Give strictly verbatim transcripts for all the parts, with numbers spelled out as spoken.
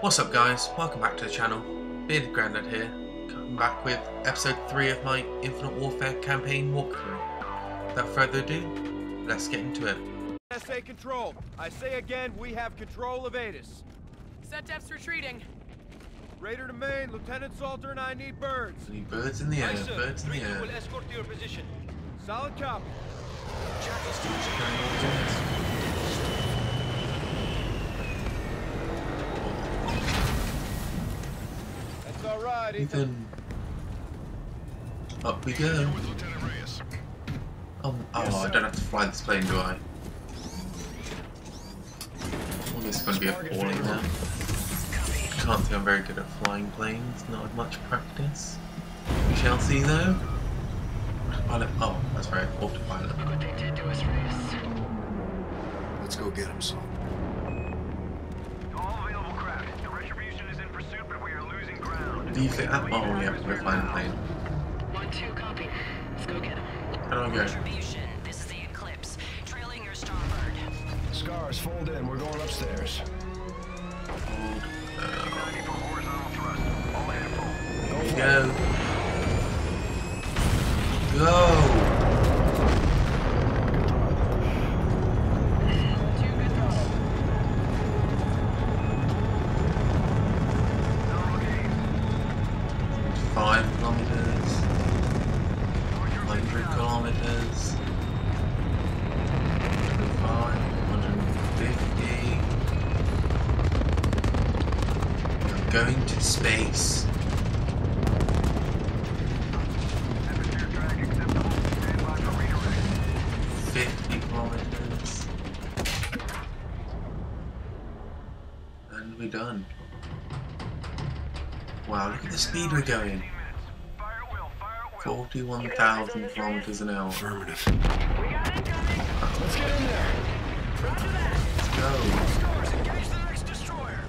What's up guys, welcome back to the channel. Bearded Grandad here, coming back with episode three of my Infinite Warfare campaign walkthrough. Without further ado, let's get into it. S A control. I say again, we have control of Atis. Set depths retreating. Raider to main, Lieutenant Salter and I need birds. Need birds in the air, sir. Birds in the air. Will escort to your position. Solid copy. All right, Ethan. Up we go. Um, oh, yes, I don't have to fly this plane, do I? Well, this is going to be appalling now. Can't say I'm very good at flying planes. Not with much practice. We shall see, though. Autopilot. Oh, that's right. Autopilot. Look what they did to us, Reyes. Let's go get him, Saul. Do you think that? Oh, yeah, we're flying the plane. one two, copy. Let's go get him. How do I go? Retribution, this is the Eclipse. Trailing your starboard. Scars, fold in. We're going upstairs. Fold. There we go. Go! Two good throws. five kilometers, one hundred kilometers, one hundred five, one hundred fifty. I'm going to space. fifty kilometers. And we're done. Wow, look at the speed we're going. forty-one thousand kilometers an hour. Affirmative. We got it, got it. Let's get in there. Roger that. Let's go. Scores, engage the next destroyer.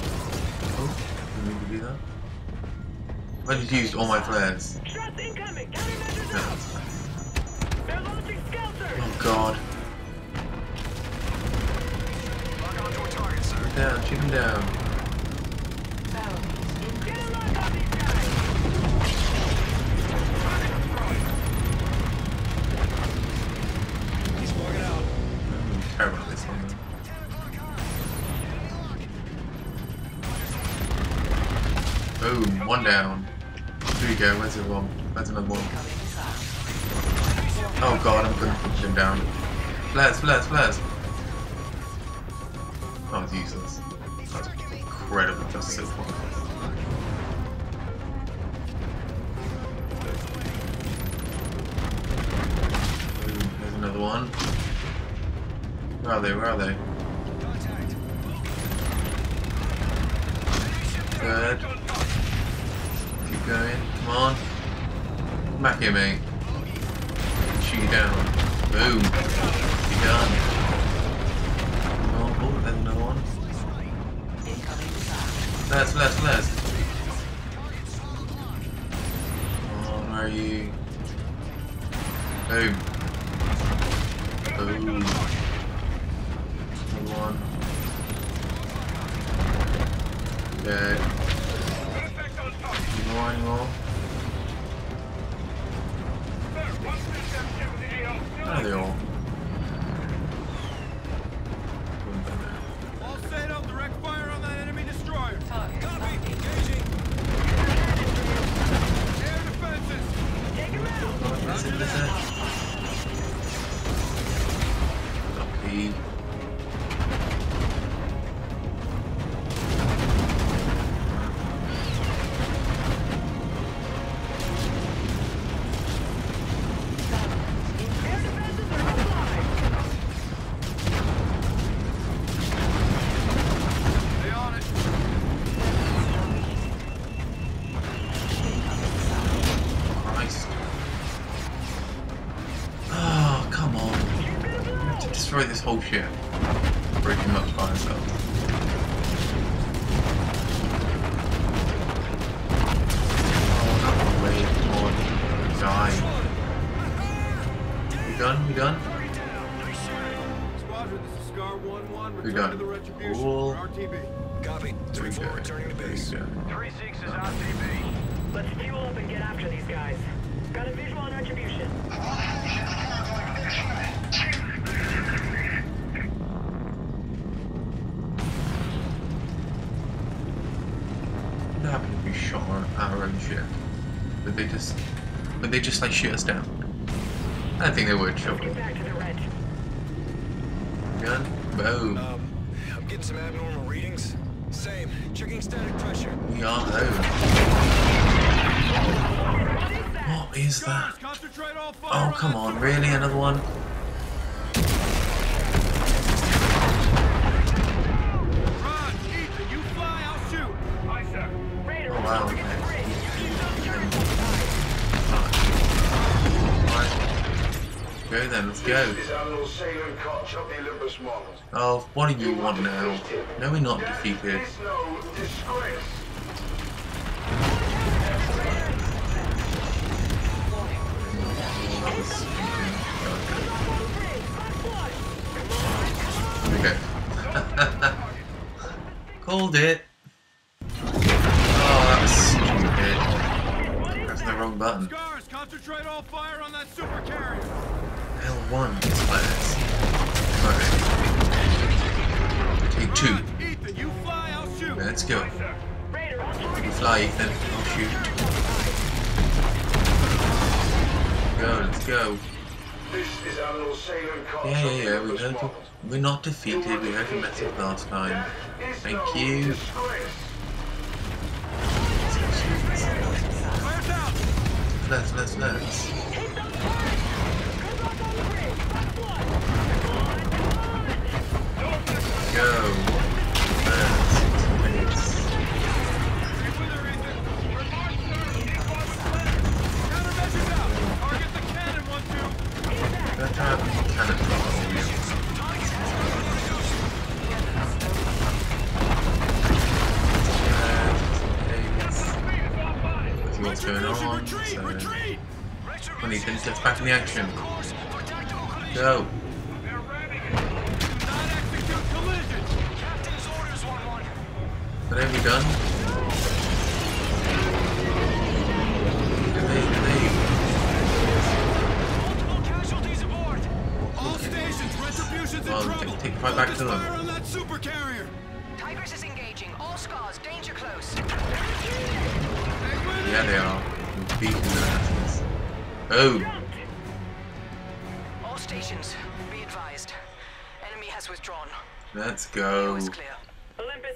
Oh, I didn't mean to do that. I just used all my flares. Trust incoming. Countermeasures out. They're launching Skelter. Oh God. Lock onto a target, sir. Shoot him down. Shoot him down. Boom, one down. Here we go, where's the one? Where's another one? Oh God, I'm gonna push him down. Flares, flares, flares! That was useless. That was incredible, just so far. Boom, there's another one. Where are they, where are they? Good. Keep going. Come on. Come back here, mate. Shoot you down. Boom. You're done. Oh, oh, there's another one. Let's, let's, let's. Come on, where are you? Boom. Boom. Another one. Dead. More and more. Where are they all? All set up, direct fire on that enemy destroyer. Copy, engaging. Air defenses. Take him out. That's it, that's it. Copy. Destroy this whole ship. Break him up by himself. Oh, no way, come on. Die. We done? We done? We done. All R T B. Copy. three four returning to base. three six is R T B. Let's fuel up and get after these guys. Got a visual on Retribution. What happened if we shot our own ship? Would they just... would they just, like, shoot us down? I don't think they would, sure. Gun? Boom. Um, I'm getting some abnormal readings. Same. Checking static pressure. We are low. What is that? Oh, come on, really? Another one? Rod, Ethan, you fly, I'll shoot. Aye, sir. Raider, oh, wow. Right. Go then, let's go. Oh, what do you want now? No, we're not defeated. Okay. Called it. Oh, that was stupid. Pressed the wrong button. Scars, concentrate all fire on that super carrier. L one is last. Okay. Take two. Ethan, you fly, I'll shoot. Okay, let's go. You fly, Ethan. I'll shoot. Go, let's go. This is Admiral Salem. Yeah, yeah, yeah, we don't, we're not defeated, we overmatted last time. Thank you. Let's, let's, let's. Go. Let's, I'm trying to have cannon bombs. See what's going on, so... we need to get back in the action. Go! Are they all done? Well, take, take right back to them. Tigris is engaging. All scars, danger close. Yeah, they are. We're beating their asses. Oh! All stations, be advised. Enemy has withdrawn. Let's go.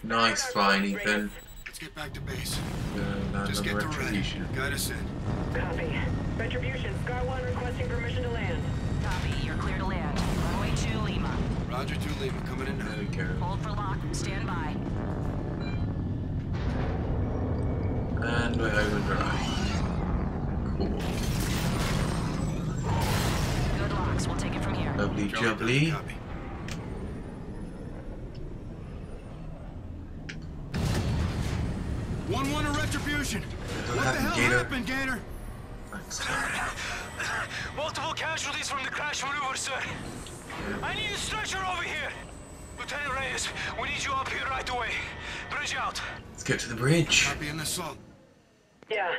Nice flying, Ethan. Let's get back to base. Uh, Just get the Retribution. Guide us in. Copy. Retribution. Scar one requesting permission to land. Copy. You're clear to land. Two Lima. Roger, two Lima coming in. Hold for lock. Stand by. And we're overdrive. Cool. Good locks. We'll take it from here. Lovely jubbly. One one a retribution. What, what happened, the hell Gator? happened, Gator? Multiple casualties from the crash maneuver, sir. I need a stretcher over here! Lieutenant Reyes, we need you up here right away. Bridge out. Let's get to the bridge. Copy an assault. Yeah.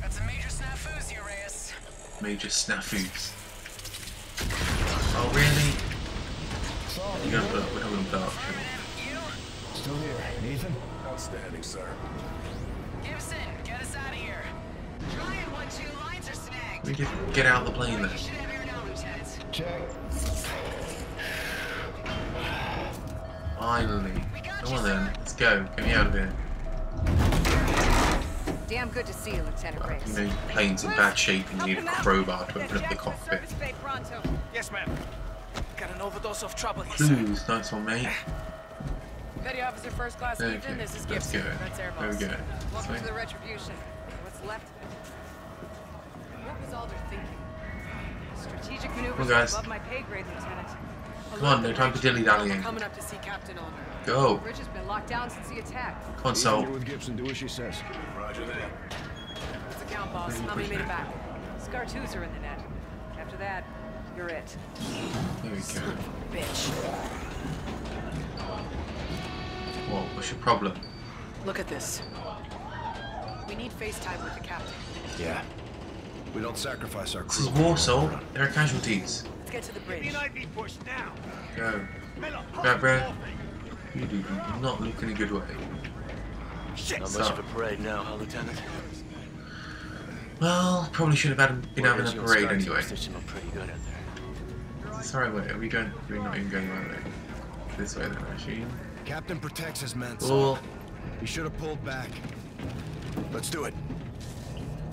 That's a major snafus here, Reyes. Major snafus. Oh, really? You're gonna put up, we're not gonna put up. Still here, Ethan? Outstanding, sir. Gibson, get us out of here. Try it, one, two, lines are snapped. We can get out of the plane then. Check. Finally. Come on then. Let's go. Get me out of here. Damn good to see you, Lieutenant Reyes. You know, plane's in bad shape and you need a crowbar to open up the cockpit. Yes, ma'am. Got an overdose of trouble here. Ooh, nice one, mate. Petty Officer First Class Ethan, this is Gibson. That's Air Boss. There we go. Welcome to the Retribution. What's left of it? Alder thinking. Strategic maneuvers above my pay grade, Lieutenant. Come on, no time for dilly-dallying. Coming up to see Captain Alder. Go. Bridge has been locked down since the attack. Come on, Sol. With Gibson, do as she says. Roger that. What's the count, boss? How many made it back? Scar twos are in the net. After that, trigger it. There we go. Son of a bitch. Whoa, what's your problem? Look at this. We need FaceTime with the captain. Yeah. We don't sacrifice our crew. This is war, so there are casualties. Let's get to the bridge. Go. Go, bro. You do not look in a good way. Shit. Not much of a parade now, huh, Lieutenant? Well, probably should have had, been having a parade anyway. Sorry, wait, are we going? We're not even going right there. This way, then, actually. Captain protects his men. Oh. He should have pulled back. Let's do it.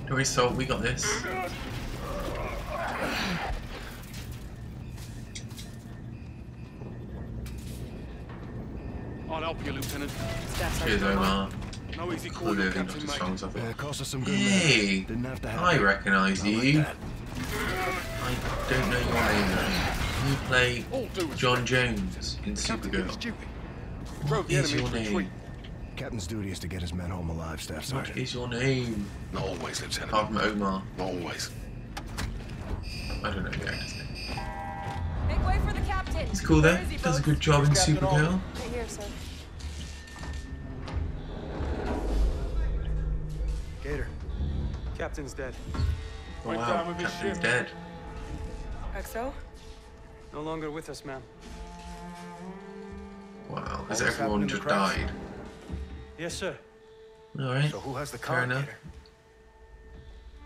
Okay, so we got this. I'll help you, Lieutenant. Cheers, Omar. No easy call, Captain. Songs, I thought. Uh, some good hey, I recognise like you. That. I don't know your name though. You play oh, John Jones in Supergirl. What is your name? Captain's duty is to get his men home alive, Staff Sergeant. What is your name? Not always, Lieutenant. Apart from Omar. Not always. I don't know the actor's name. Make way for the captain. He's cool there. He does a good job in Supergirl. Right here, sir. Gator. Captain's dead. Oh, wow, Captain's dead. X O? No longer with us, ma'am. Wow, has everyone just died? Yes, sir. All right. So who has the car?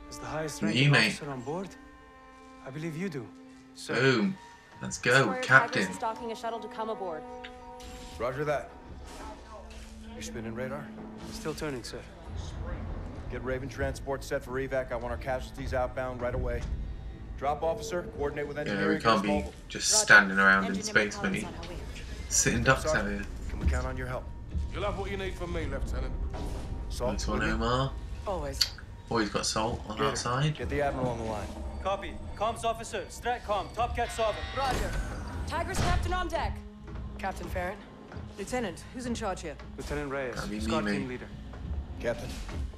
Is the highest ranking officer on board? I believe you do. So boom. Let's go, Captain. Tigris is docking a shuttle to come aboard. Roger that. You're spinning radar? Still turning, sir. Get Raven transport set for evac. I want our casualties outbound right away. Drop officer, coordinate with engineering. Yeah, we can't be just Roger. standing around Engine in space, mate. Sitting ducks out here. Can we count on your help? You'll have what you need from me, Lieutenant. Salt. That's one, Omar. Always. Always got salt on our side. Get the Admiral on the line. Copy. Comms officer, Stratcom, Top Cat Sovereign. Roger. Tigris captain on deck. Captain Ferran. Lieutenant, who's in charge here? Lieutenant Reyes, squad team leader. Captain,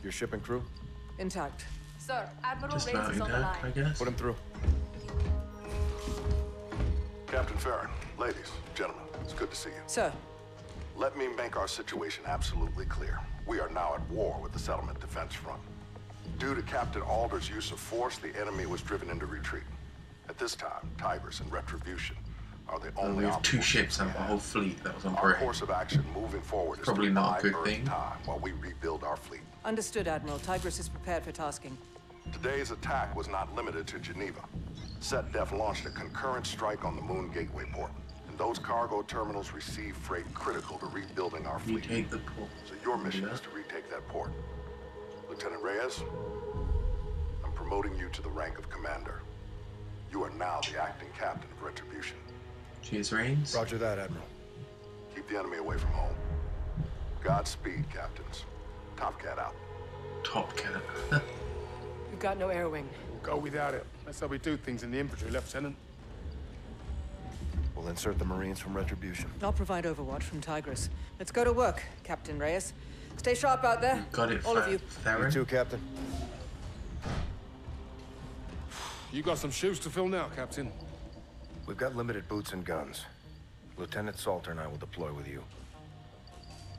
your ship and crew? Intact. Sir, Admiral Reyes is on the line. I guess. Put him through. Captain Ferran, ladies, gentlemen, it's good to see you. Sir. Let me make our situation absolutely clear. We are now at war with the settlement defense front. Due to Captain Alder's use of force, the enemy was driven into retreat. At this time, Tigris and Retribution are the only. We have two ships and a whole fleet that was on parade. Our course of action moving forward is probably not a good thing. Time while we rebuild our fleet. Understood, Admiral. Tigris is prepared for tasking. Today's attack was not limited to Geneva. SetDef launched a concurrent strike on the Moon Gateway Port, and those cargo terminals receive freight critical to rebuilding our fleet. Retake the port. So your mission yeah. is to retake that port. Lieutenant Reyes, I'm promoting you to the rank of commander. You are now the acting captain of Retribution. Cheers, Reigns. Roger that, Admiral. Keep the enemy away from home. Godspeed, captains. Top Cat out. Top Cat. We've got no air wing. We'll go without it. That's how we do things in the infantry, Lieutenant. We'll insert the Marines from Retribution. I'll provide overwatch from Tigris. Let's go to work, Captain Reyes. Stay sharp out there. You got it, all of you. You too, Captain. You got some shoes to fill now, Captain. We've got limited boots and guns. Lieutenant Salter and I will deploy with you.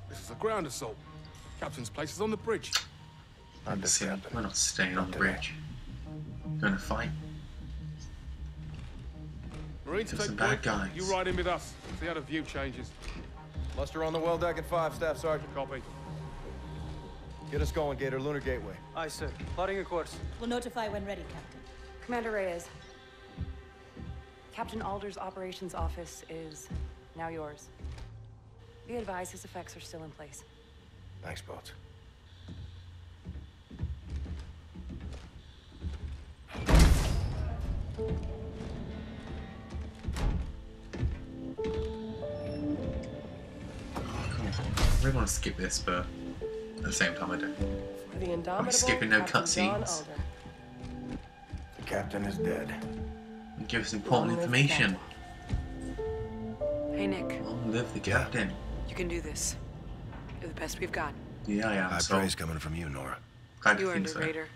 This is a ground assault. Captain's place is on the bridge. Not this, Captain. We're not staying not on the today. bridge. We're gonna fight. Marines, take some bad guys. You ride in with us. See how the view changes. Muster on the well deck at five, Staff Sergeant. Copy. Get us going, Gator. Lunar Gateway. Aye, sir. Plotting a course. We'll notify when ready, Captain. Commander Reyes. Captain Alder's operations office is now yours. Be advised, his effects are still in place. Thanks, Boats. I really want to skip this, but at the same time I don't. The I'm skipping no cutscenes. The captain is dead. And give us important Long information. Hey, Nick. Long live the captain. You can do this. You're the best we've got. Yeah, I am. I so. Praise coming from you, Nora. Glad you earned it, Raider.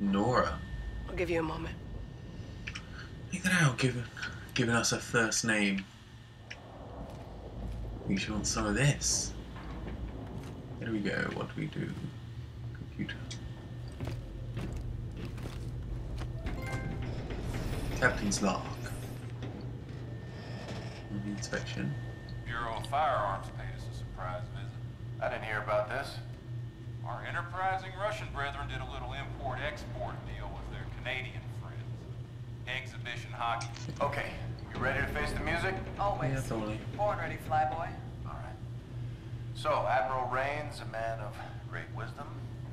Nora. I'll give you a moment. Look at how giving giving us a first name. I think she wants some of this. Here we go. What do we do? Computer. Captain's log. Inspection. Bureau of Firearms paid us a surprise visit. I didn't hear about this. Our enterprising Russian brethren did a little import-export deal with their Canadian friends. Exhibition hockey. Okay. You ready to face the music? Always. Yeah, totally. Born ready, flyboy. All right. So, Admiral Raines, a man of great wisdom,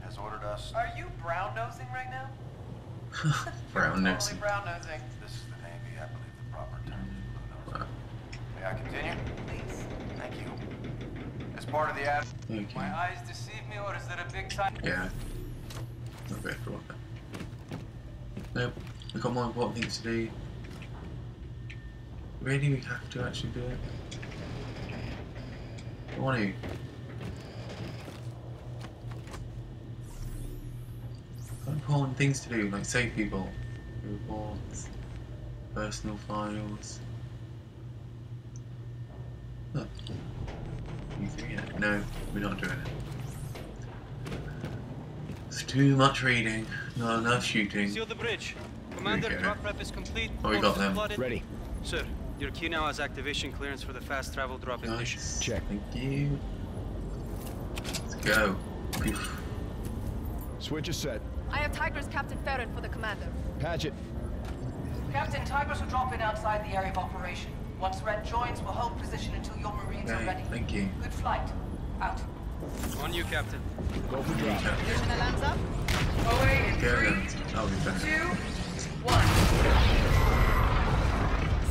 has ordered us... Are you brown-nosing right now? Brown-nosing. Totally brown-nosing. This is the Navy, I believe the proper term is blue-nosing. Wow. May I continue? Please. Thank you. As part of the ad... Okay. My eyes deceive me, or is that a big time... Yeah. Not very cool. Nope. We've got more important things to do. Really, we have to actually do it? I want to. Got important things to do, like save people, reports, personal files. Huh. You doing it? No, we're not doing it. It's too much reading, not enough shooting. Seal the bridge. Commander, drop prep is complete. Oh, we got them. Ready. Sir. Your key now has activation clearance for the fast travel drop-in mission. Nice. Check. Thank you. Let's go. Oof. Switch is set. I have Tigris Captain Ferran for the commander. Patch it. Captain, Tigris will drop in outside the area of operation. Once Red joins, we'll hold position until your Marines right. are ready. Thank you. Good flight. Out. On you, Captain. Go for drop. Position the lands up. Away in go three, two, one.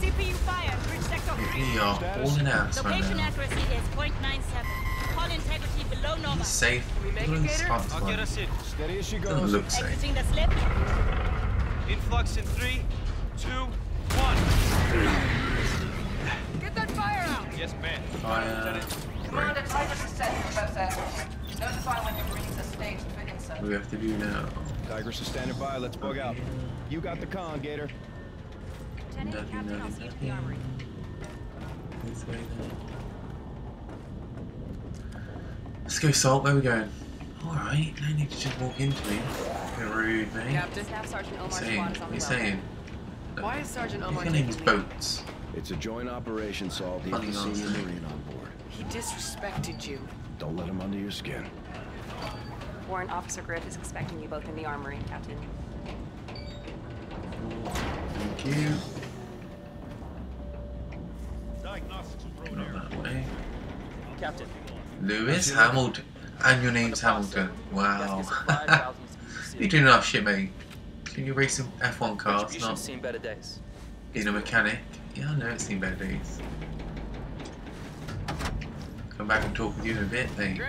C P U fire, bridge sector three. All in house right now. Location accuracy is point nine seven. Call integrity below normal. Safe. Can we make a gator? I'll get us in. Steady as she goes. Doesn't look safe. Exiting the slip. Influx in three, two, one. Get that fire out. Yes, ma'am. Fire. Commander, Tigress is set for best action. Notify when the Marines are staged for insert. What do we have to do now? Tigress is standing by. Let's bug out. You got the con, Gator. Lieutenant, Captain, I'll see you to the armory. Let's go, Salt. Where are we going? Alright, no need to just walk into me. You're rude, mate. Captain, Staff Sergeant Omar Swan is on the saying? Why is Sergeant Omar taking me? Boats. It's a joint operation, Salt. He's the senior Marine on board. He disrespected you. Don't let him under your skin. Warrant Officer Griff is expecting you both in the armory, Captain. Thank you. Not that way. Captain. Lewis Hamilton. And your name's Hamilton. Wow. You're doing enough shit, mate. Can you race some F one cars? Not seen better days. Being a mechanic. Yeah, I know it's seen better days. Come back and talk with you in a bit, mate.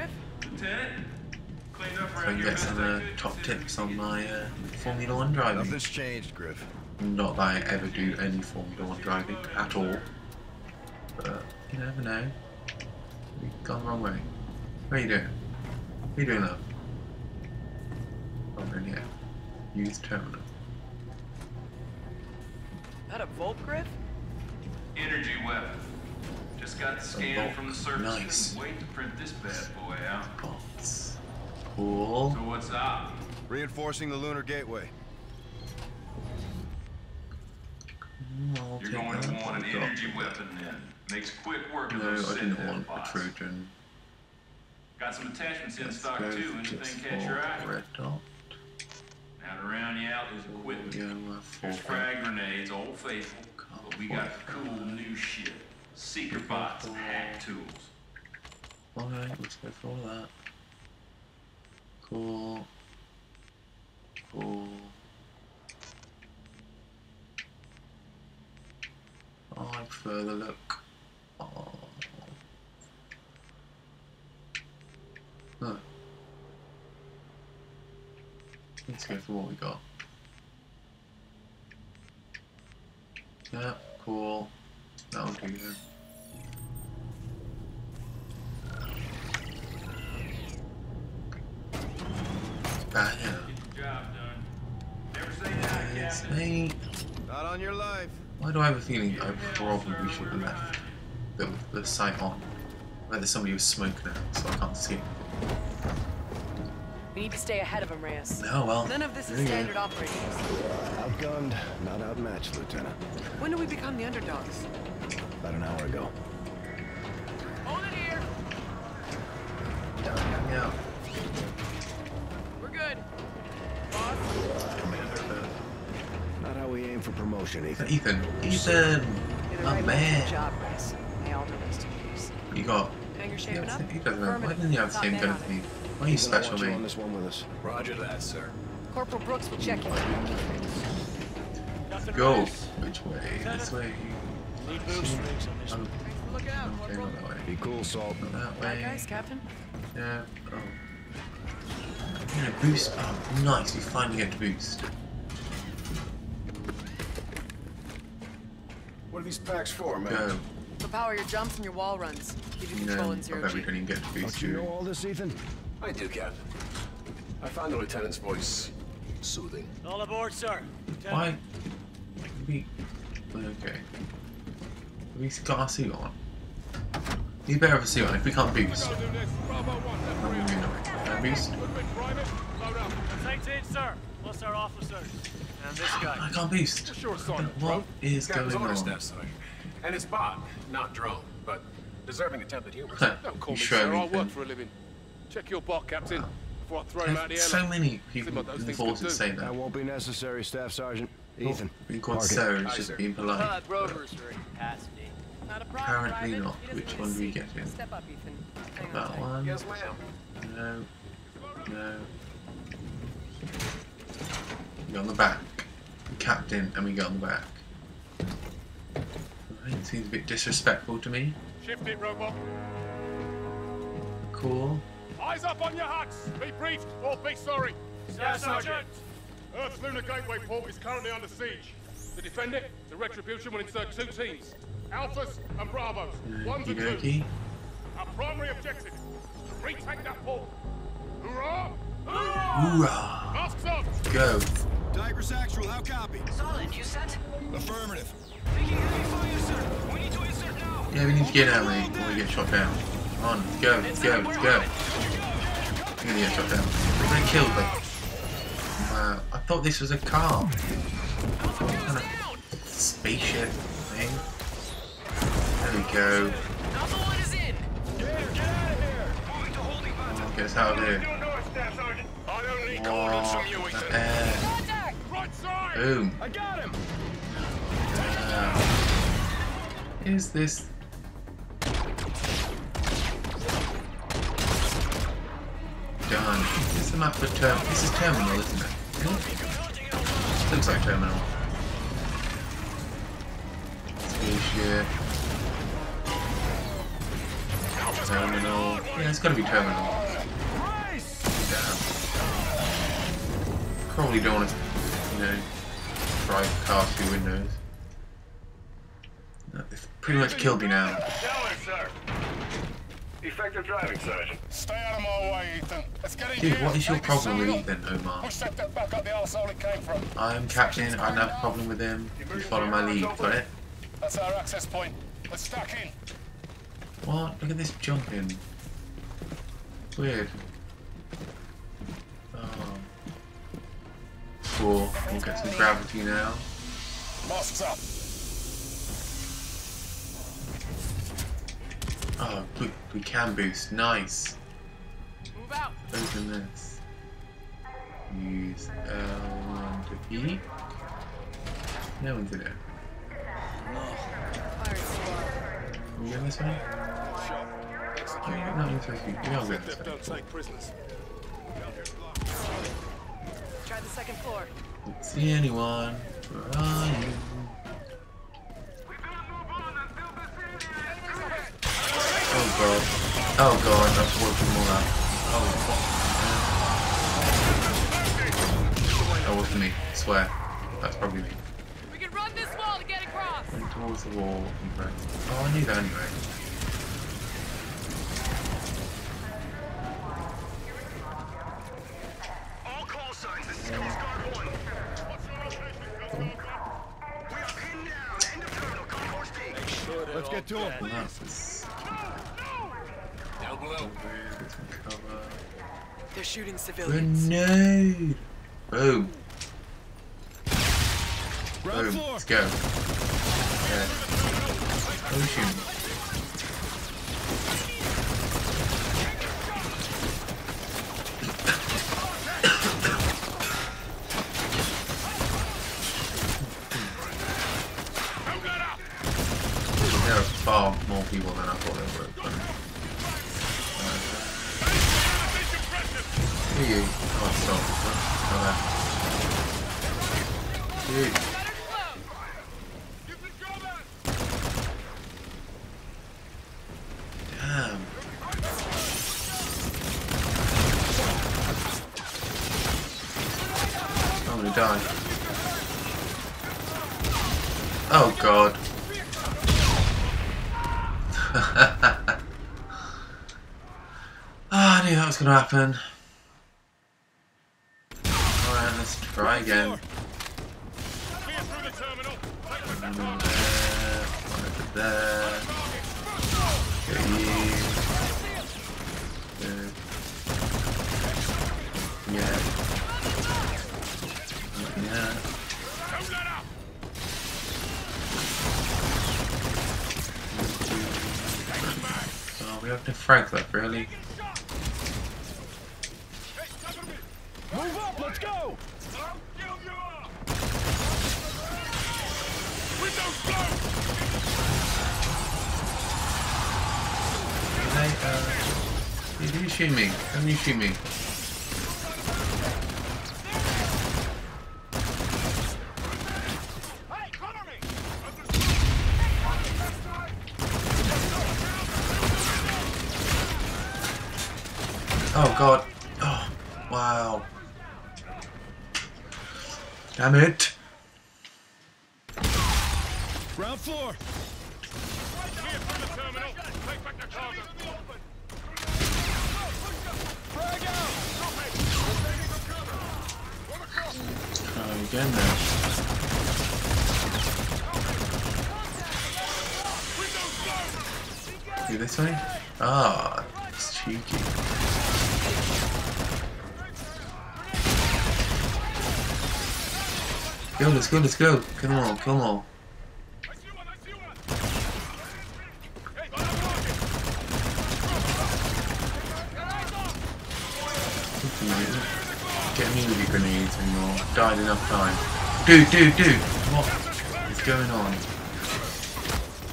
So you get some uh, top tips on my uh, Formula One driving. Nothing's changed, Griff. Not that I ever do any Formula One driving at all. But you never know. We've gone the wrong way. What are you doing? What are you doing, love? Oh, yeah. Use terminal. That a Volt, Griff? Energy weapon. Just got scanned from the surface. Nice. And wait to print this bad boy out. Bolts. Cool. So what's up? Reinforcing the Lunar Gateway. I'll You're going to want an energy weapon then. Makes quick work of those. No, I didn't want a Trojan. Got some attachments in stock too. Anything catch your eye? Red dot. Now to round you out is equipment. There's frag grenades, old faithful. But we got cool new shit. Seeker bots and hack tools. Alright, let's go for all that. Cool. Cool. I prefer the look of... Huh. Let's go for what we got. Yeah, cool. That'll do then. Ah, yeah. Get your job done. Never say that, Captain. Not on on your life. Why do I have a feeling that I probably should have left the, the site on? Like there's somebody who's smoking now, so I can't see it. We need to stay ahead of him, Reyes. No, well. None of this is standard operating. Outgunned, not outmatched, Lieutenant. When do we become the underdogs? About an hour ago. Hold it here. Yeah, yeah. We're good. Boss. Commander. Not how we aim for promotion, Ethan. Ethan. Ethan. My man. Job, Reyes. May Alder rest in peace. You got. Hangar shaping up. He doesn't know. Why didn't you have the same gun to me? Why are you special, mate? On this one with us. Roger that, sir. Corporal Brooks will check in. Go. Which way? This way. Lead boost rigs on this one. Look out. Okay, not that way. Be cool, Salt. Not that way. Guys, Captain. Yeah. Oh. You know, boost. Oh, nice. We finally get to boost. What are these packs for, man? Go. To power your jumps and your wall runs. Give you control and zero G. I bet we don't even get to boost. Do you know all this, Ethan? I do, Cap. I found the lieutenant's voice soothing. All aboard, sir. Why? We... Okay. He's got our suit on. He's better have a suit on. If we can't boost, I'm going to uh, boost. eighteen, sir. Plus our officers. And this guy. I can't boost. Sure, Sergeant, what is going on? Staff, sorry. And it's bot, not drone, but deserving attempted humor. Don't call me, sir. I work for a living. Check your bot, Captain. Wow. Before I throw him out the air. So many people in the force that say that. That won't be necessary, Staff Sergeant. Ethan. Being called Sarah is just being polite. Apparently not. Which one do we get in? Step up, Ethan. That one. Yes, ma'am. No. No. We go on the back. Captain, and we go on the back. It seems a bit disrespectful to me. Shift it, robot. Cool. Eyes up on your hats. Be briefed or be sorry. Yes, Sergeant. Earth's Lunar Gateway Port is currently under siege. To defend it, the Retribution will insert two teams. Alphas and Bravos. One's and two. Our primary objective is to retake that port. Hoorah! Hoorah! Masks on! Go. Tigris actual, how copy? Solid, you set? Affirmative. Taking heavy fire, sir. We need to insert now. Yeah, we need to get out, mate, before we get shot down. Come on, let's go, let's go, let's go. We're gonna get shot down. We're gonna kill them. Wow, I thought this was a car. Kind of spaceship thing. There we go. Oh, get us out of here. Oh, the air. Boom. Wow. Is this... Done. This is the map for Terminal. This is Terminal, isn't it? It looks like Terminal. Spaceship. Terminal. Yeah, it's gotta be Terminal. Damn. Probably don't want to, you know, drive cars through windows. No, it's pretty much killed me now. Effective driving, Sergeant. Stay out of my way, Ethan. Let's get in. Dude, what is your problem with Ethan, Omar? I'm Captain, I don't have a problem with him. You follow my lead, got it? That's our access point. Let's stack in. What? Look at this jumping. It's weird. Oh. Cool. We'll get some gravity now. Masks up. Oh, we, we can boost. Nice. Move out. Open this. Use L one to E. No one did it. Are we going this way? No, we're supposed to be. We are going this way. Try the second floor. Don't see anyone. Where are you? Oh god. Oh god, that's working more out. Oh. That wasn't me, I swear. That's probably me. We can run this wall to get across! Run towards the wall and break. Oh, I knew that anyway. All call signs, this is Coast Guard one. What's your location? Coast Guard one. We have Get to him! Please. No, no. Double They're shooting civilians. Grenade! Boom. Boom. Let's go. Yeah. Oh, shoot. Far more people than I thought they were. But, uh, you, oh, stop. Oh, no. You. Damn. I'm gonna die. Oh god. Ah, oh, I knew that was gonna happen. Alright, let's try again. Over there. Get you. Good. Yeah. Yeah. We have to frag that, really. Move up, let's go! Hey, uh, you didn't shoot me. Don't you shoot me? Oh god. Oh, wow. Damn it. Ground floor. Oh, again now. Do this way? Ah, oh, it's cheeky. Go, let's go, let's go. Come on, come on. Get me with your grenades anymore. I've died enough time. Dude, dude, dude! What is going on?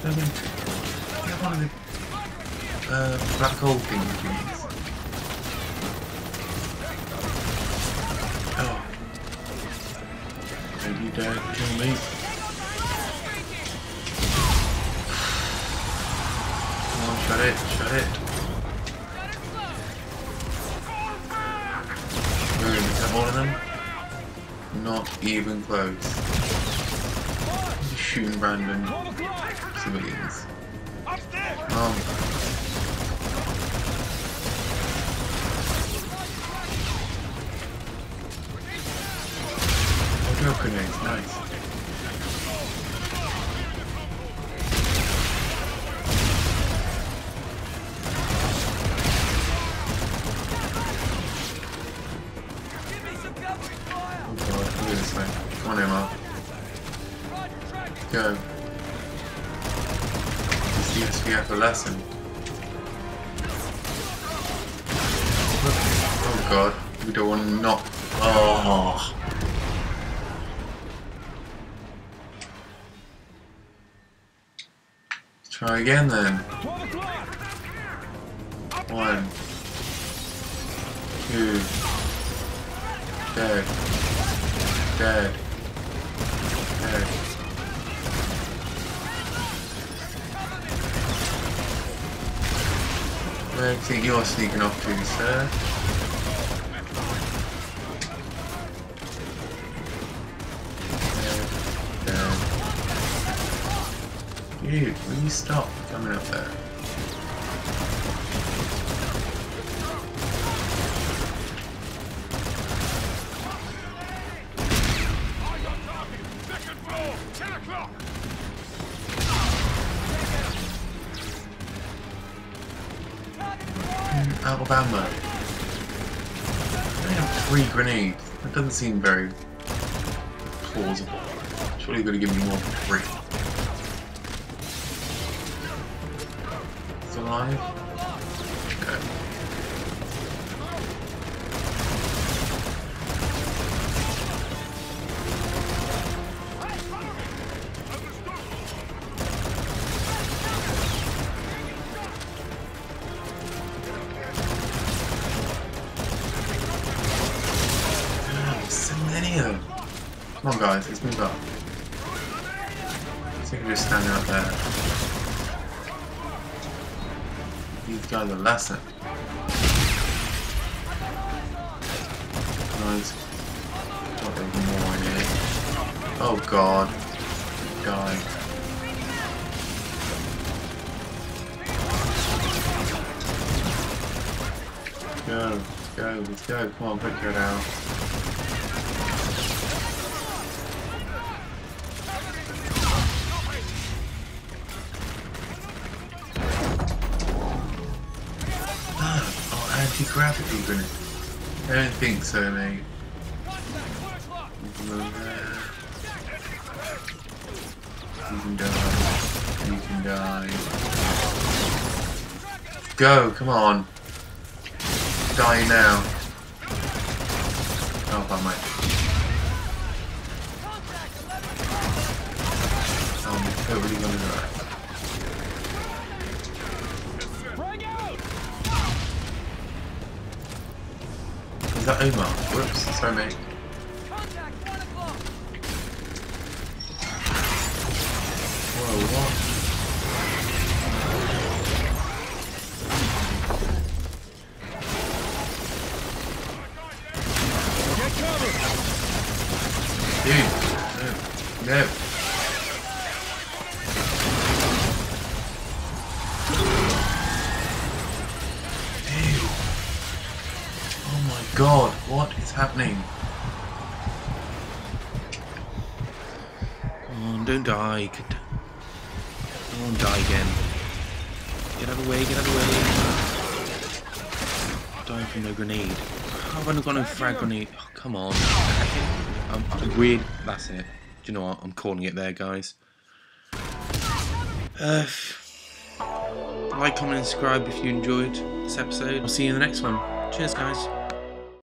Let me get one of the Uh, black hole thing, please. Oh. Maybe you don't kill me. Come on, shut it, shut it. Boom, is that one of them? Not even close. Just shooting random civilians. Oh. Nice. Nice. Oh god, I can do this thing. Come on, Emma. Go. This seems to be a lesson. Oh god, we don't want to knock. Oh. Try again then. One. Two. Dead. Dead. Dead. Where do you think you're sneaking off to, sir? Dude, will you stop coming up there? out of ammo. I only have three grenades. That doesn't seem very plausible. Surely you're going to give me more than three. Still alive? Okay. Come on guys, let's move up. So you can just stand out there. These guys are lesser. Nice. Got even more in here. Oh god. Guy. Let's go, let's go, let's go. Come on, put your head out. Anti-gravity grenade. I don't think so, mate. You can go there. You can die. You can die. Go, come on. Die now. Oh, by my. I'm totally gonna die. Is that Omar? Whoops, sorry mate. Whoa, what? Dude, no, no. God, what is happening? Come on, don't die. Come on, die again. Get out of the way, get out of the way. Dying from no grenade. I've only got no frag grenade. Oh, come on. I'm, I'm weird. That's it. Do you know what? I'm calling it there, guys. Uh, like, comment, and subscribe if you enjoyed this episode. I'll see you in the next one. Cheers, guys.